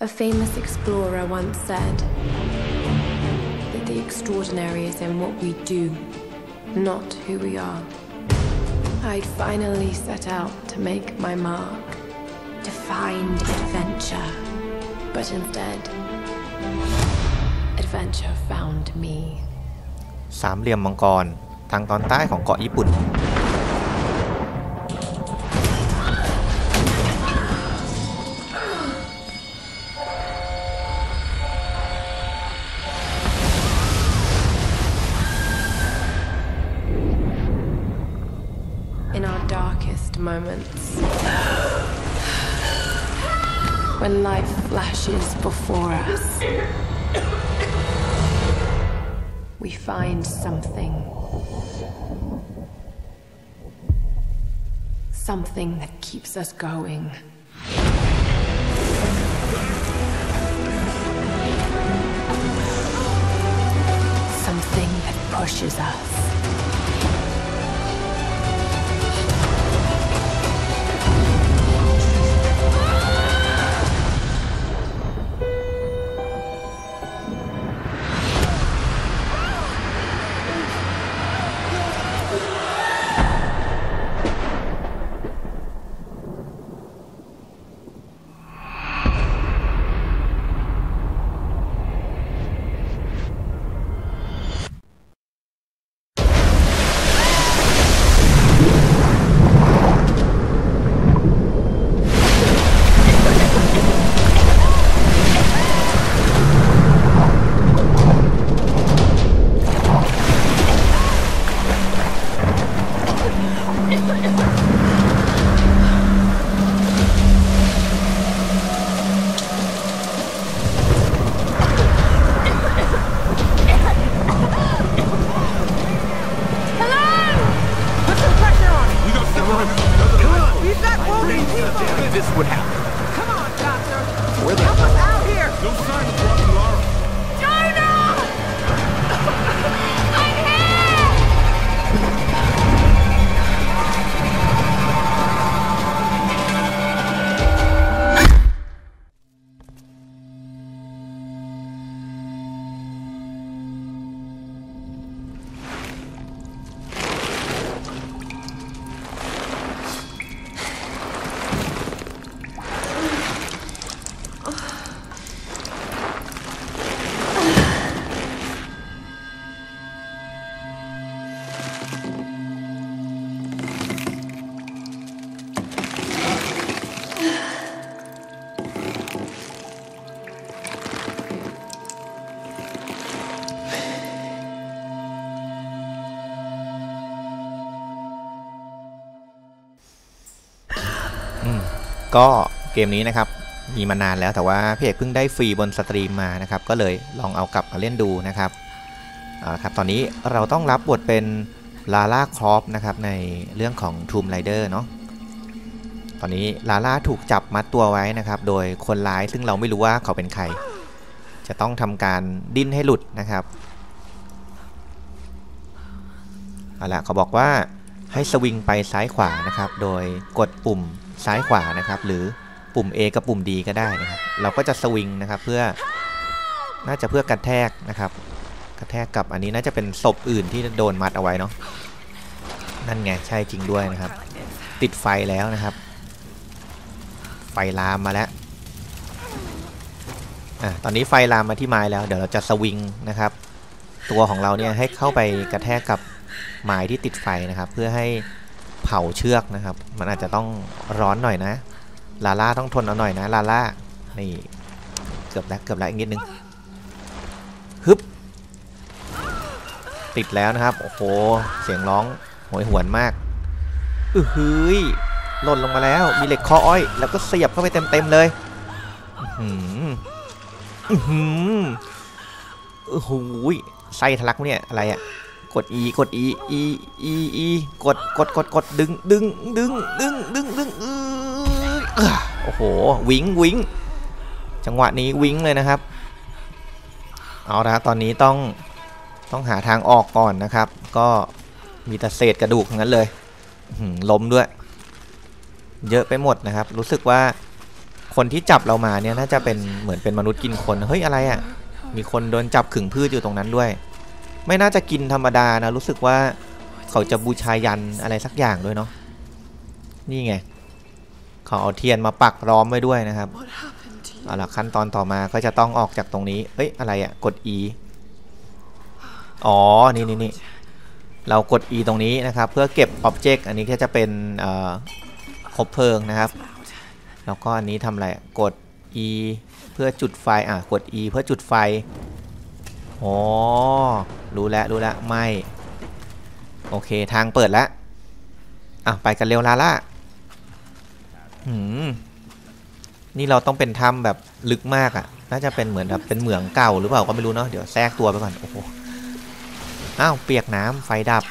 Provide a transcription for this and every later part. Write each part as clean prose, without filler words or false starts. A famous explorer once said that the extraordinary is in what we do, not who we are. I'd finally set out to make my mark, to find adventure. But instead, adventure found me. สามเหลี่ยมมังกรทางตอนใต้ของเกาะญี่ปุ่นWhen life flashes before us, we find something that keeps us going. Something that pushes us.ก็เกมนี้นะครับมีมานานแล้วแต่ว่าพี่เอกเพิ่งได้ฟรีบนสตรีมมานะครับก็เลยลองเอากลับมาเล่นดูนะครับตอนนี้เราต้องรับบทเป็นลาล่าครอฟนะครับในเรื่องของ Tomb Raider เนาะตอนนี้ลาล่าถูกจับมัดตัวไว้นะครับโดยคนร้ายซึ่งเราไม่รู้ว่าเขาเป็นใครจะต้องทำการดิ้นให้หลุดนะครับเอาล่ะเขาบอกว่าให้สวิงไปซ้ายขวานะครับโดยกดปุ่มซ้ายขวานะครับหรือปุ่ม A กับปุ่ม D ก็ได้นะครับเราก็จะสวิงนะครับเพื่อน่าจะเพื่อกระแทกนะครับกระแทกกับอันนี้น่าจะเป็นศพอื่นที่โดนมัดเอาไว้เนาะนั่นไงใช่จริงด้วยนะครับติดไฟแล้วนะครับไฟลามมาแล้วตอนนี้ไฟลามมาที่ไม้แล้วเดี๋ยวเราจะสวิงนะครับตัวของเราเนี่ยให้เข้าไปกระแทกกับไม้ที่ติดไฟนะครับเพื่อให้เผาเชือกนะครับมันอาจจะต้องร้อนหน่อยนะลาล่าต้องทนเอาหน่อยนะลาล่านี่เกือบแล้วอีกนิดนึงฮึบติดแล้วนะครับโอ้โหเสียงร้องโหยหวนมากเฮ้ยหล่นลงมาแล้วมีเหล็กคออ้อยแล้วก็เสียบเข้าไปเต็มเลยโอ้ยไส้ทะลักเนี่ยอะไรอะกด E กด E กดดึงโอ้โหวิงจังหวะนี้วิงเลยนะครับเอาละตอนนี้ต้องหาทางออกก่อนนะครับก็มีแต่เศษกระดูกงั้นเลย ล้มด้วยเยอะไปหมดนะครับรู้สึกว่าคนที่จับเรามาเนี่ยน่าจะเป็นเหมือนเป็นมนุษย์กินคนเฮ้ยอะไรอ่ะมีคนโดนจับขึงพืชอยู่ตรงนั้นด้วยไม่น่าจะกินธรรมดานะรู้สึกว่าเขาจะบูชายันอะไรสักอย่างด้วยเนาะนี่ไงเขาเอาเทียนมาปักล้อมไว้ด้วยนะครับเอาล่ะขั้นตอนต่อมาก็จะต้องออกจากตรงนี้เฮ้ยอะไรอ่ะกด E อ๋อนี่เรากด E ตรงนี้นะครับเพื่อเก็บอ็อบเจกต์อันนี้ก็จะเป็นคบเพลิงนะครับแล้วก็อันนี้ทำอะไรกด E เพื่อจุดไฟกด E เพื่อจุดไฟอ๋อรู้แล้วไม่โอเคทางเปิดแล้วไปกันเร็วลาล่านี่เราต้องเป็นถ้ำแบบลึกมากน่าจะเป็นเหมือนแบบเป็นเหมืองเก่าหรือเปล่าก็ไม่รู้เนาะเดี๋ยวแทรกตัวไปก่อนโอ้โหอ้าวเปียกน้ำไฟดับ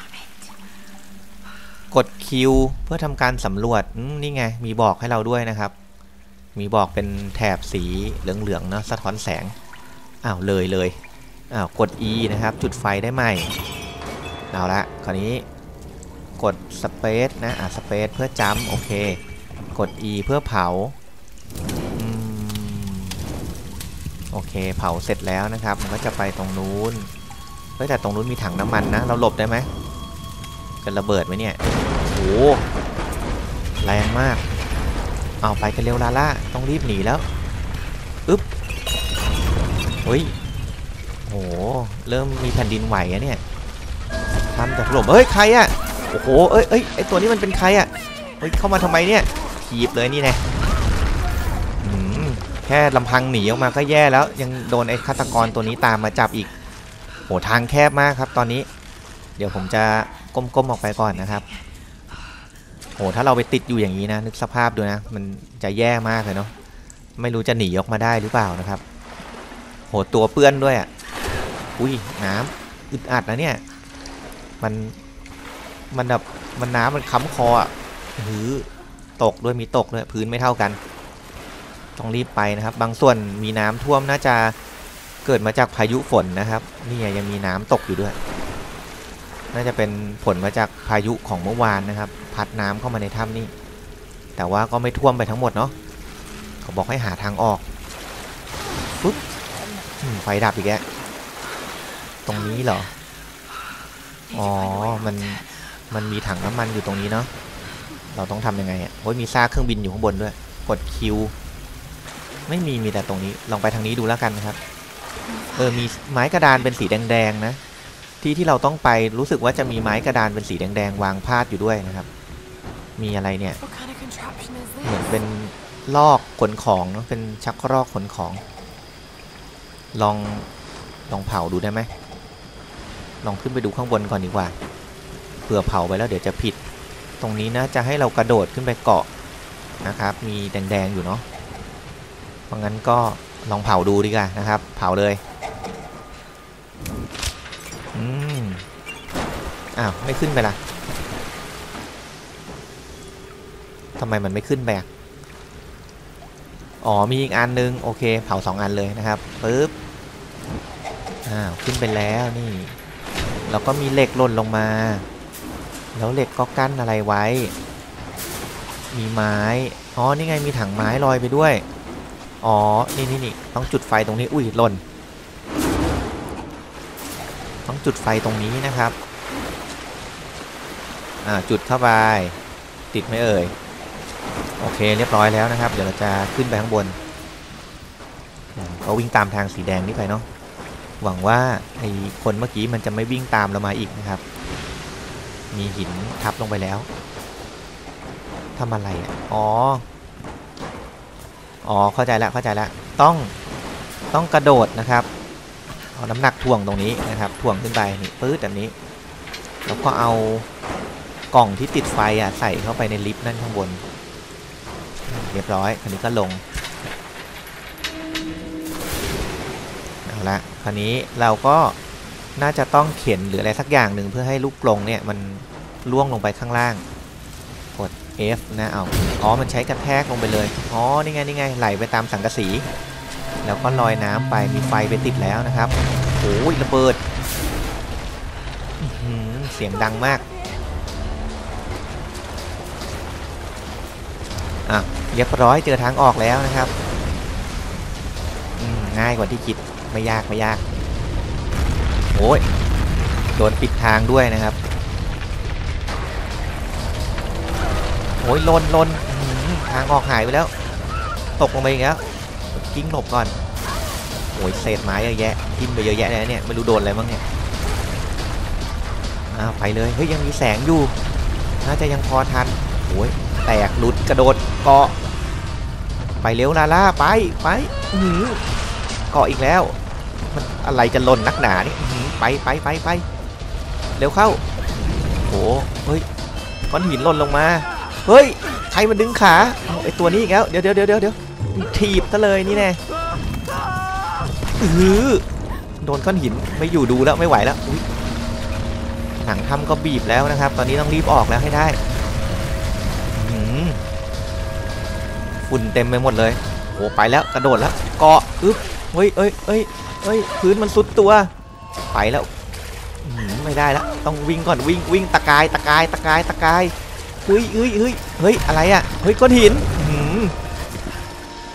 กด Q เพื่อทำการสำรวจนี่ไงมีบอกให้เราด้วยนะครับมีบอกเป็นแถบสีเหลืองๆเนาะสะท้อนแสงอ้าวเลยกด E นะครับจุดไฟได้ไหมเอาละคราวนี้กดสเปซนะสเปซเพื่อจัมป์โอเคกด E เพื่อเผาโอเคเผาเสร็จแล้วนะครับมันก็จะไปตรงนู้นเฮ้ยแต่ตรงนู้นมีถังน้ำมันนะเราหลบได้ไหมกันระเบิดไหมเนี่ยโอ้แรงมากเอาไปกันเร็วลาล่าต้องรีบหนีแล้วอึ๊บเฮ้ยโอ้เริ่มมีแผ่นดินไหวอะเนี่ยทำแต่ถล่มเฮ้ยใครอะโอ้โหเอ้ยไอตัวนี้มันเป็นใครอะเฮ้ยเข้ามาทำไมเนี่ยถีบเลยนี่แน่แค่ลำพังหนีออกมาก็แย่แล้วยังโดนไอ้ฆาตกรตัวนี้ตามมาจับอีกโหทางแคบมากครับตอนนี้เดี๋ยวผมจะก้มๆออกไปก่อนนะครับโหถ้าเราไปติดอยู่อย่างนี้นะนึกสภาพดูนะมันจะแย่มากเลยเนาะไม่รู้จะหนีออกมาได้หรือเปล่านะครับโหตัวเปื้อนด้วยอุ้ยน้ำอึดอัดนะเนี่ยมันแบบมันน้ำมันค้ำคอหือตกด้วยมีตกด้วยพื้นไม่เท่ากันต้องรีบไปนะครับบางส่วนมีน้ำท่วมน่าจะเกิดมาจากพายุฝนนะครับนี่ยังมีน้ำตกอยู่ด้วยน่าจะเป็นผลมาจากพายุของเมื่อวานนะครับพัดน้ำเข้ามาในถ้ำนี่แต่ว่าก็ไม่ท่วมไปทั้งหมดเนาะเขาบอกให้หาทางออกปุ๊บไฟดับอีกแล้วตรงนี้เหรออ๋อมันมีถังน้ำมันอยู่ตรงนี้เนาะเราต้องทำยังไงโอ้ยมีซากเครื่องบินอยู่ข้างบนด้วยกด Qไม่มีแต่ตรงนี้ลองไปทางนี้ดูแล้วกันครับมีไม้กระดานเป็นสีแดงๆนะที่เราต้องไปรู้สึกว่าจะมีไม้กระดานเป็นสีแดงๆวางพาดอยู่ด้วยนะครับมีอะไรเนี่ยเหมือนเป็นลอกขนของเนาะเป็นชักลอกขนของลองเผาดูได้ไหมลองขึ้นไปดูข้างบนก่อนดีกว่าเผื่อเผาไปแล้วเดี๋ยวจะผิดตรงนี้นะจะให้เรากระโดดขึ้นไปเกาะนะครับมีแดงๆอยู่เนาะเพราะงั้นก็ลองเผาดูดีกว่านะครับเผาเลยไม่ขึ้นไปล่ะทำไมมันไม่ขึ้นไปอ๋อมีอีกอันนึงโอเคเผา2 อันเลยนะครับปึ๊บขึ้นไปแล้วนี่เราก็มีเหล็กหล่นลงมาแล้วเหล็กก็กั้นอะไรไว้มีไม้อ๋อนี่ไงมีถังไม้ลอยไปด้วยอ๋อนี่ต้องจุดไฟตรงนี้อุ้ยหล่นต้องจุดไฟตรงนี้นะครับจุดเข้าไปติดไม่เอ่ยโอเคเรียบร้อยแล้วนะครับเดี๋ยวเราจะขึ้นไปข้างบนก็วิ่งตามทางสีแดงนี้ไปเนาะหวังว่าไอ้คนเมื่อกี้มันจะไม่วิ่งตามเรามาอีกนะครับมีหินทับลงไปแล้วทำอะไรอ๋อเข้าใจแล้วต้องกระโดดนะครับเอาน้ำหนักถ่วงตรงนี้นะครับถ่วงขึ้นไปนี่ปื๊ดแบบนี้แล้วก็เอากล่องที่ติดไฟใส่เข้าไปในลิฟต์นั่นข้างบนเรียบร้อยคราวนี้ก็ลงเอาละคราวนี้เราก็น่าจะต้องเข็นหรืออะไรสักอย่างหนึ่งเพื่อให้ลูกกลงเนี่ยมันล่วงลงไปข้างล่างกดF นะเอามันใช้กระแทกลงไปเลยนี่ไงไหลไปตามสังกะสีแล้วก็ลอยน้ำไปมีไฟไปติดแล้วนะครับโอ้ยระเบิดเสียงดังมาก อ่ะเรียบร้อยเจอทางออกแล้วนะครับง่ายกว่าที่คิดไม่ยากโอ้ยโดนปิดทางด้วยนะครับโอ้ยลนทางออกหายไปแล้วตกลงไปอีกแล้วกิ้งหลบก่อนโอ้ยเศษไม้เยอะแยะทิ่มไปเยอะแยะเลยเนี่ยไม่รู้โดนอะไรบ้างเนี่ยไปเลยเฮ้ยยังมีแสงอยู่น่าจะยังพอทันโอ้ยแตกหลุดกระโดดเกาะไปเร็วล่าไปเกาะอีกแล้วมันอะไรจะลนนักหนานี่ไปเร็วเข้าโอ้เฮ้ยก้อนหินลนลงมาเฮ้ยใครมันดึงขาเอาไอตัวนี้อีกแล้วเดี๋ยวถีบซะเลยนี่แน่โดนก้อนหินไม่อยู่ดูแล้วไม่ไหวแล้วหลังถ้ำก็บีบแล้วนะครับตอนนี้ต้องรีบออกแล้วให้ได้ฝุ่นเต็มไปหมดเลยโอ้ไปแล้วกระโดดแล้วเกาะอึ๊บเฮ้ยเอ้ยพื้นมันสุดตัวไปแล้วไม่ได้แล้วต้องวิ่งก่อนวิ่งตะกายเฮ้ยอะไรอ่ะเฮ้ยก้อนหิน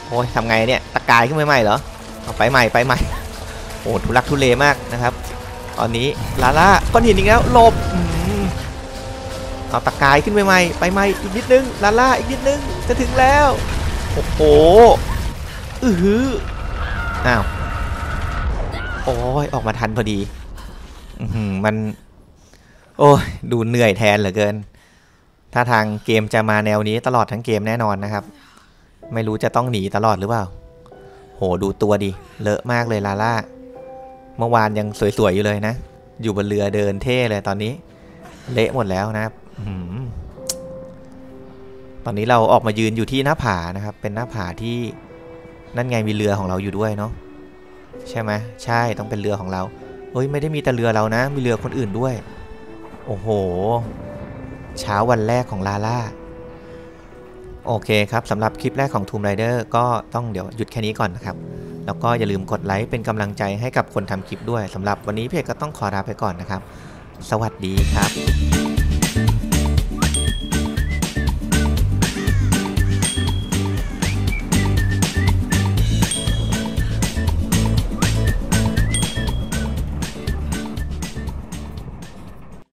โอ้ยทำไงเนี่ยตะกายขึ้นใหม่เหรอเอาไปใหม่โอ้ทุลักทุเลมากนะครับตอนนี้ลาล่าก้อนหินอีกแล้วหลบเอาตะกายขึ้นไปใหม่อีกนิดนึงลาล่าอีกนิดนึงจะถึงแล้วโอ้โหอ้าวโอ้ยออกมาทันพอดีมันโอ้ยดูเหนื่อยแทนเหลือเกินถ้าทางเกมจะมาแนวนี้ตลอดทั้งเกมแน่นอนนะครับไม่รู้จะต้องหนีตลอดหรือเปล่าโหดูตัวดิเลอะมากเลยลาล่าเมื่อวานยังสวยๆอยู่เลยนะอยู่บนเรือเดินเท่เลยตอนนี้เละหมดแล้วนะครับตอนนี้เราออกมายืนอยู่ที่หน้าผานะครับเป็นหน้าผาที่นั่นไงมีเรือของเราอยู่ด้วยเนาะใช่ไหมใช่ต้องเป็นเรือของเราเอ้ยไม่ได้มีแต่เรือเรานะมีเรือคนอื่นด้วยโอ้โหเช้าวันแรกของลาล่าโอเคครับสำหรับคลิปแรกของ Tomb Raider ก็ต้องเดี๋ยวหยุดแค่นี้ก่อนนะครับแล้วก็อย่าลืมกดไลค์เป็นกำลังใจให้กับคนทำคลิปด้วยสำหรับวันนี้พี่เอกก็ต้องขอลาไปก่อนนะครับสวัสดีครับ